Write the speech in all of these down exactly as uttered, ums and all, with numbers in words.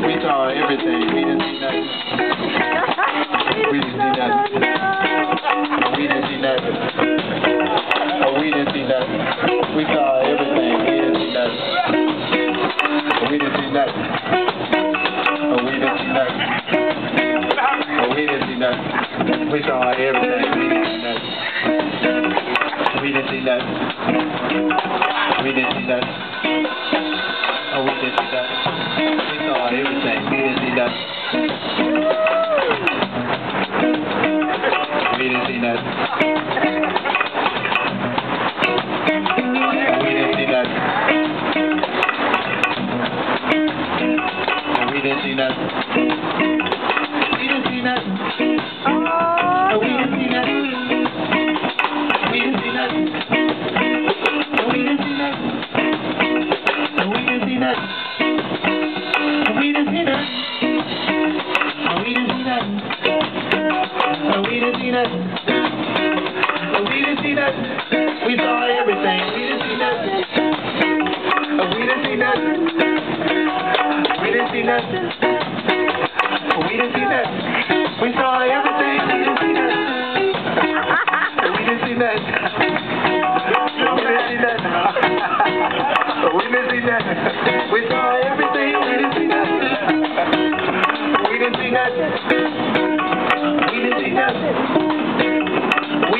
We saw everything. We didn't see nothing. We didn't see nothing. We didn't see nothing. We didn't see nothing. We saw everything. We didn't see nothing. We didn't see nothing. We didn't see nothing. We didn't see nothing. We saw everything. We didn't see nothing. We didn't see nothing. We didn't see nothing. Oh, we didn't see nothing. We saw everything. We didn't see nothing. We didn't see nothing. We didn't see nothing. Oh, we didn't see nothing. We didn't see nothing. Oh, we didn't see nothing. We didn't see nothing. We saw everything. We didn't see nothing. We didn't see nothing. We didn't see nothing. We didn't see nothing. We saw everything. We didn't see nothing. We didn't see nothing. We didn't see nothing. We didn't see nothing. We saw everything. We didn't see nothing. We didn't see nothing. We didn't see nothing.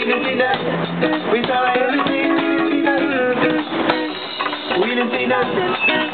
We didn't see nothing. We saw everything. We didn't see nothing. We didn't see nothing.